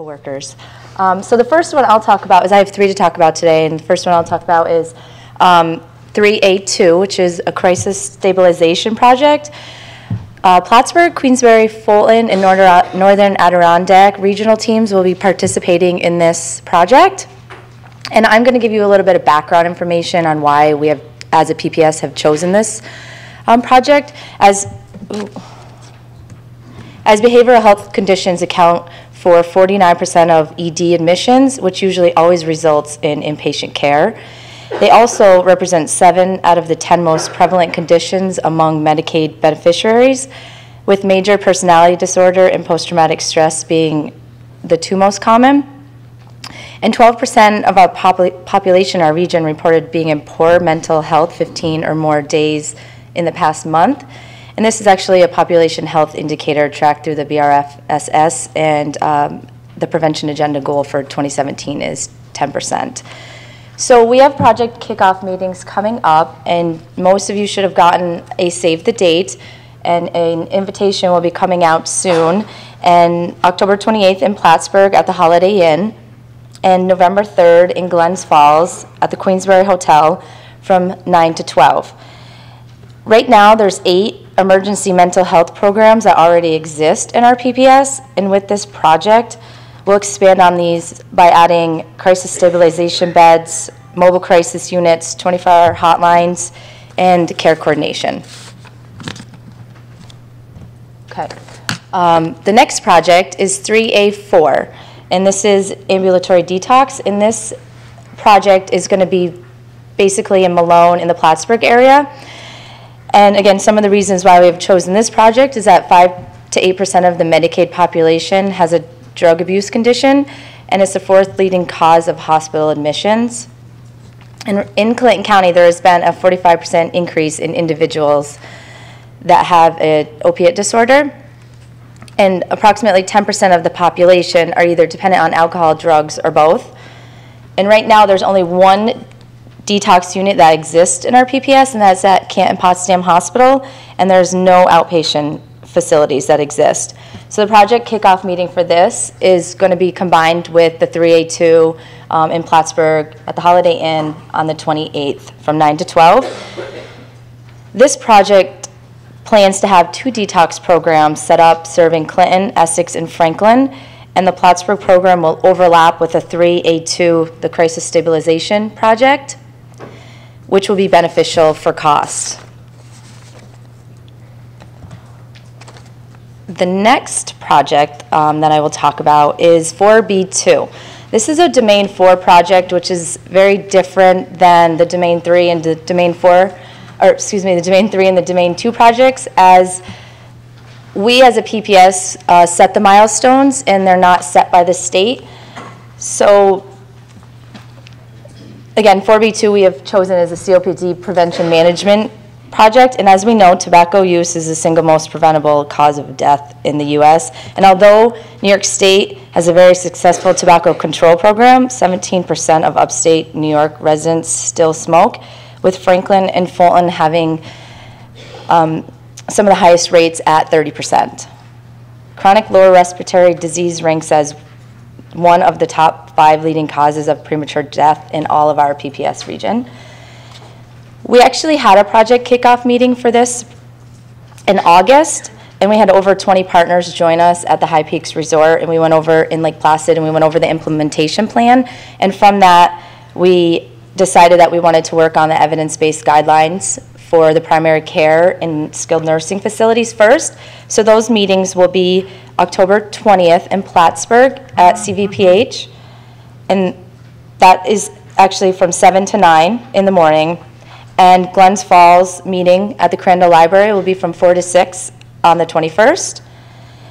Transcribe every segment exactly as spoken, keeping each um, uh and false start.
coworkers. Um, so the first one I'll talk about is, I have three to talk about today, and the first one I'll talk about is um, three A two, which is a crisis stabilization project. Uh, Plattsburgh, Queensbury, Fulton, and Northern Adirondack regional teams will be participating in this project. And I'm going to give you a little bit of background information on why we have, as a P P S, have chosen this um, project. As, ooh, as behavioral health conditions account for forty-nine percent of E D admissions, which usually always results in inpatient care. They also represent seven out of the ten most prevalent conditions among Medicaid beneficiaries, with major personality disorder and post-traumatic stress being the two most common. And twelve percent of our popul population in our region reported being in poor mental health fifteen or more days in the past month. And this is actually a population health indicator tracked through the B R F S S, and um, the prevention agenda goal for twenty seventeen is ten percent. So we have project kickoff meetings coming up, and most of you should have gotten a save the date, and an invitation will be coming out soon. And October twenty-eighth in Plattsburgh at the Holiday Inn, and November third in Glens Falls at the Queensbury Hotel from nine to twelve. Right now there's eight emergency mental health programs that already exist in our P P S, and with this project, we'll expand on these by adding crisis stabilization beds, mobile crisis units, twenty-four hour hotlines, and care coordination. Okay. Um, the next project is three A four, and this is ambulatory detox. And this project is going to be basically in Malone in the Plattsburgh area. And again, some of the reasons why we have chosen this project is that five to eight percent of the Medicaid population has a drug abuse condition, and it's the fourth leading cause of hospital admissions. And in Clinton County, there has been a forty-five percent increase in individuals that have an opiate disorder, and approximately ten percent of the population are either dependent on alcohol, drugs, or both. And right now, there's only one detox unit that exists in our P P S, and that's at Canton Potsdam Hospital, and there's no outpatient facilities that exist. So the project kickoff meeting for this is going to be combined with the three A two um, in Plattsburgh at the Holiday Inn on the twenty-eighth from nine to twelve. This project plans to have two detox programs set up serving Clinton, Essex, and Franklin, and the Plattsburgh program will overlap with the three A two, the Crisis Stabilization Project, which will be beneficial for cost. The next project um, that I will talk about is four B two. This is a Domain four project, which is very different than the Domain three and the Domain four, or excuse me, the Domain three and the Domain two projects, as we as a P P S uh, set the milestones, and they're not set by the state. So again, four B two we have chosen as a C O P D prevention management project, and as we know, tobacco use is the single most preventable cause of death in the U S And although New York State has a very successful tobacco control program, seventeen percent of upstate New York residents still smoke, with Franklin and Fulton having um, some of the highest rates at thirty percent. Chronic lower respiratory disease ranks as one of the top five leading causes of premature death in all of our P P S region. We actually had a project kickoff meeting for this in August, and we had over twenty partners join us at the High Peaks Resort, and we went over in Lake Placid, and we went over the implementation plan, and from that we decided that we wanted to work on the evidence-based guidelines for the primary care and skilled nursing facilities first. So those meetings will be October twentieth in Plattsburgh at C V P H, and that is actually from seven to nine in the morning. And Glens Falls meeting at the Crandall Library will be from four to six on the twenty-first.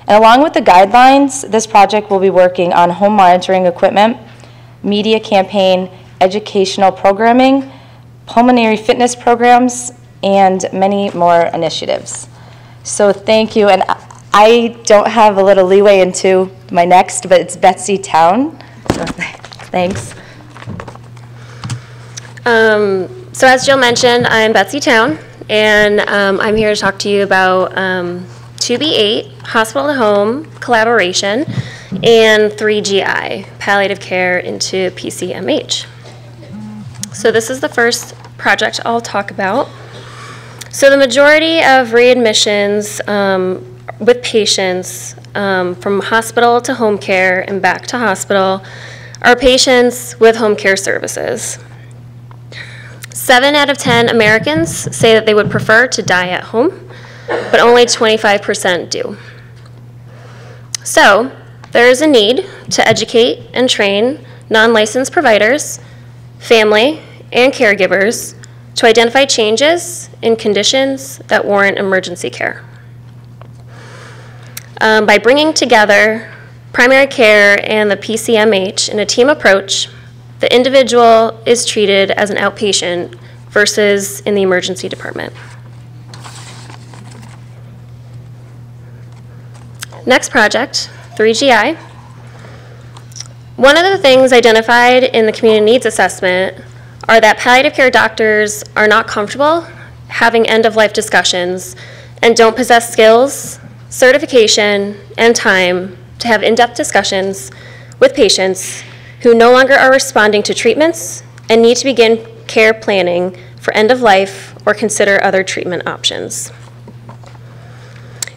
And along with the guidelines, this project will be working on home monitoring equipment, media campaign, educational programming, pulmonary fitness programs, and many more initiatives. So thank you. And I don't have a little leeway into my next, but it's Betsy Town. So thanks. Um. So as Jill mentioned, I'm Betsy Town, and um, I'm here to talk to you about um, two B eight, hospital to home collaboration, and three G I, palliative care, into P C M H. So this is the first project I'll talk about. So the majority of readmissions um, with patients um, from hospital to home care and back to hospital are patients with home care services. Seven out of ten Americans say that they would prefer to die at home, but only twenty-five percent do. So there is a need to educate and train non-licensed providers, family, and caregivers to identify changes in conditions that warrant emergency care. Um, by bringing together primary care and the P C M H in a team approach, the individual is treated as an outpatient versus in the emergency department. Next project, three G I. One of the things identified in the community needs assessment are that palliative care doctors are not comfortable having end-of-life discussions and don't possess skills, certification, and time to have in-depth discussions with patients who no longer are responding to treatments and need to begin care planning for end-of-life or consider other treatment options.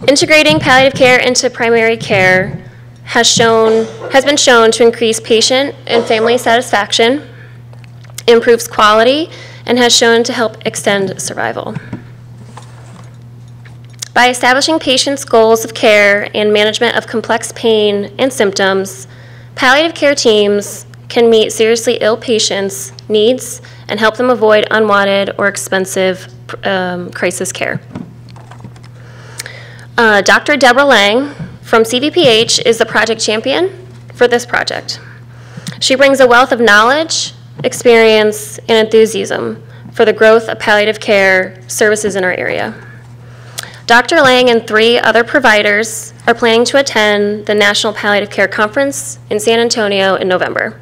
Integrating palliative care into primary care has, shown, has been shown to increase patient and family satisfaction, improves quality, and has shown to help extend survival. By establishing patients' goals of care and management of complex pain and symptoms, palliative care teams can meet seriously ill patients' needs and help them avoid unwanted or expensive um, crisis care. Uh, Doctor Deborah Lang from C V P H is the project champion for this project. She brings a wealth of knowledge, experience, and enthusiasm for the growth of palliative care services in our area. Doctor Lang and three other providers are planning to attend the National Palliative Care Conference in San Antonio in November.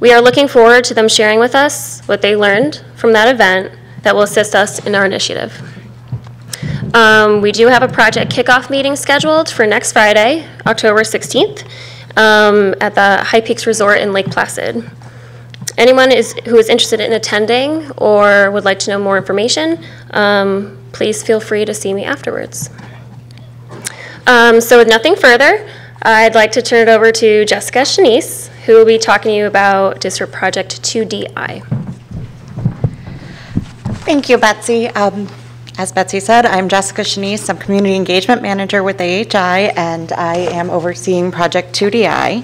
We are looking forward to them sharing with us what they learned from that event that will assist us in our initiative. Um, we do have a project kickoff meeting scheduled for next Friday, October sixteenth, um, at the High Peaks Resort in Lake Placid. Anyone is, who is interested in attending or would like to know more information, um, please feel free to see me afterwards. Um, so with nothing further, I'd like to turn it over to Jessica Shanice, who will be talking to you about District Project two D I. Thank you, Betsy. Um, as Betsy said, I'm Jessica Shanice. I'm Community Engagement Manager with A H I, and I am overseeing Project two D I.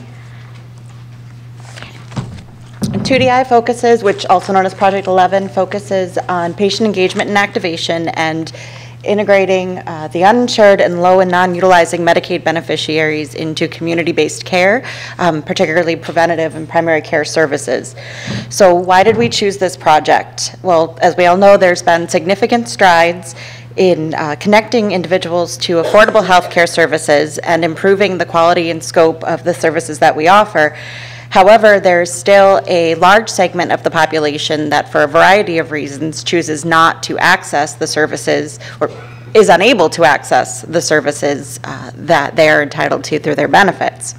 two D I focuses, which also known as Project eleven, focuses on patient engagement and activation and integrating uh, the uninsured and low and non-utilizing Medicaid beneficiaries into community-based care, um, particularly preventative and primary care services. So why did we choose this project? Well, as we all know, there's been significant strides in uh, connecting individuals to affordable health care services and improving the quality and scope of the services that we offer. However, there's still a large segment of the population that for a variety of reasons chooses not to access the services or is unable to access the services uh, that they are entitled to through their benefits.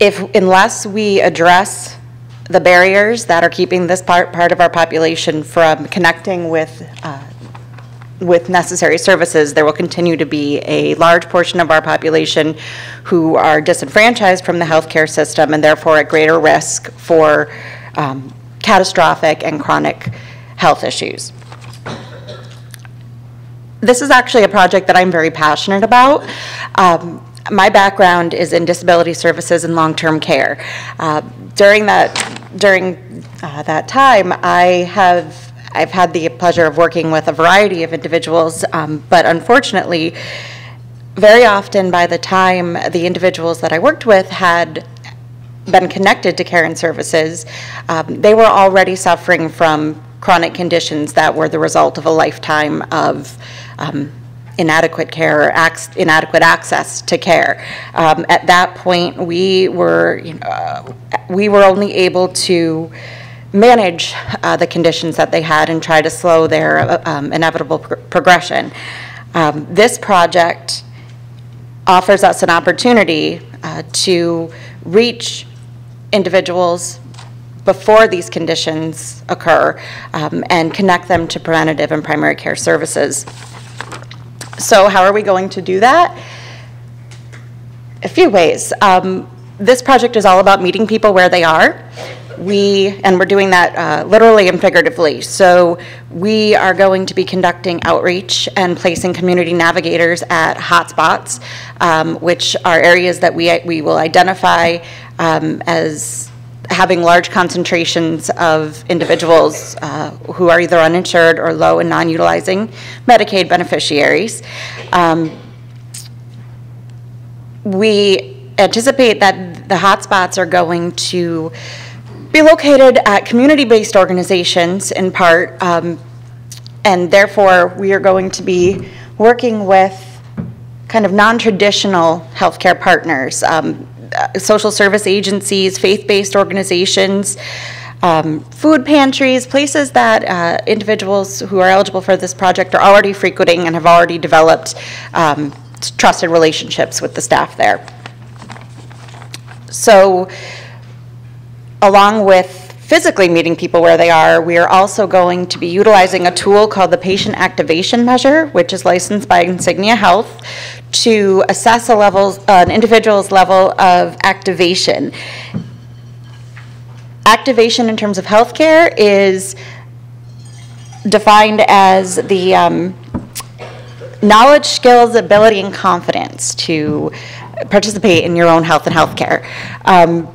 If, unless we address the barriers that are keeping this part, part of our population from connecting with uh, with necessary services, there will continue to be a large portion of our population who are disenfranchised from the healthcare system and therefore at greater risk for um, catastrophic and chronic health issues. This is actually a project that I'm very passionate about. Um, my background is in disability services and long-term care. Uh, during that, during uh, that time, I have I've had the pleasure of working with a variety of individuals, um, but unfortunately, very often by the time the individuals that I worked with had been connected to care and services, um, they were already suffering from chronic conditions that were the result of a lifetime of um, inadequate care or ac- inadequate access to care. Um, at that point, we were, you know, we were only able to manage uh, the conditions that they had and try to slow their um, inevitable pr progression. Um, this project offers us an opportunity uh, to reach individuals before these conditions occur um, and connect them to preventative and primary care services. So how are we going to do that? A few ways. Um, this project is all about meeting people where they are. We, and we're doing that uh, literally and figuratively. So we are going to be conducting outreach and placing community navigators at hotspots, um, which are areas that we, we will identify um, as having large concentrations of individuals uh, who are either uninsured or low and non-utilizing Medicaid beneficiaries. Um, we anticipate that the hotspots are going to be located at community-based organizations in part, um, and therefore we are going to be working with kind of non-traditional healthcare partners, um, social service agencies, faith-based organizations, um, food pantries, places that uh, individuals who are eligible for this project are already frequenting and have already developed um, trusted relationships with the staff there. So, along with physically meeting people where they are, we are also going to be utilizing a tool called the Patient Activation Measure, which is licensed by Insignia Health, to assess a level, uh, an individual's level of activation. Activation in terms of healthcare is defined as the um, knowledge, skills, ability, and confidence to participate in your own health and healthcare. Um,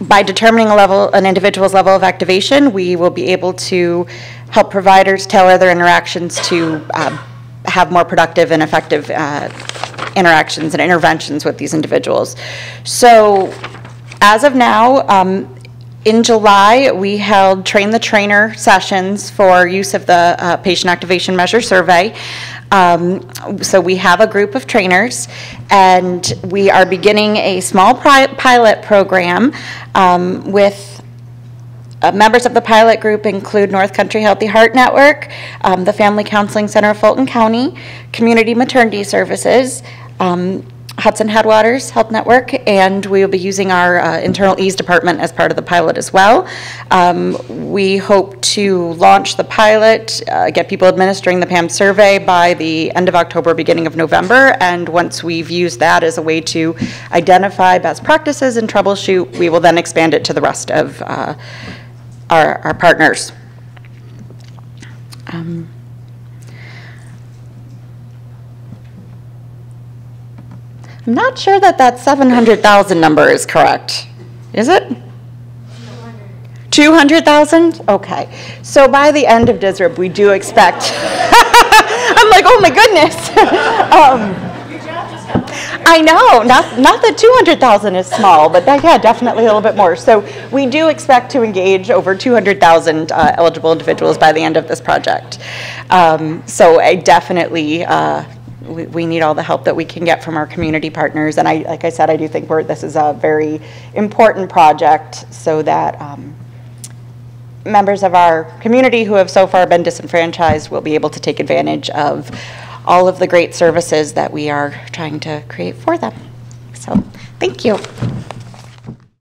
By determining a level, an individual's level of activation, we will be able to help providers tailor their interactions to uh, have more productive and effective uh, interactions and interventions with these individuals. So as of now, um, in July, we held Train the Trainer sessions for use of the uh, Patient Activation Measure survey. Um, so we have a group of trainers, and we are beginning a small pilot program um, with uh, members of the pilot group include North Country Healthy Heart Network, um, the Family Counseling Center of Fulton County, Community Maternity Services, um, Hudson Headwaters Health Network, and we will be using our uh, internal ease department as part of the pilot as well. Um, we hope to launch the pilot, uh, get people administering the P A M survey by the end of October, beginning of November, and once we've used that as a way to identify best practices and troubleshoot, we will then expand it to the rest of uh, our, our partners. Um, I'm not sure that that seven hundred thousand number is correct. Is it? two hundred thousand? Okay. So by the end of D S R I B, we do expect. I'm like, oh my goodness. um, I know, not, not that two hundred thousand is small, but that, yeah, definitely a little bit more. So we do expect to engage over two hundred thousand uh, eligible individuals by the end of this project. Um, so I definitely, uh, We, we need all the help that we can get from our community partners, and I, like I said, I do think we're, this is a very important project so that um, members of our community who have so far been disenfranchised will be able to take advantage of all of the great services that we are trying to create for them. So, thank you.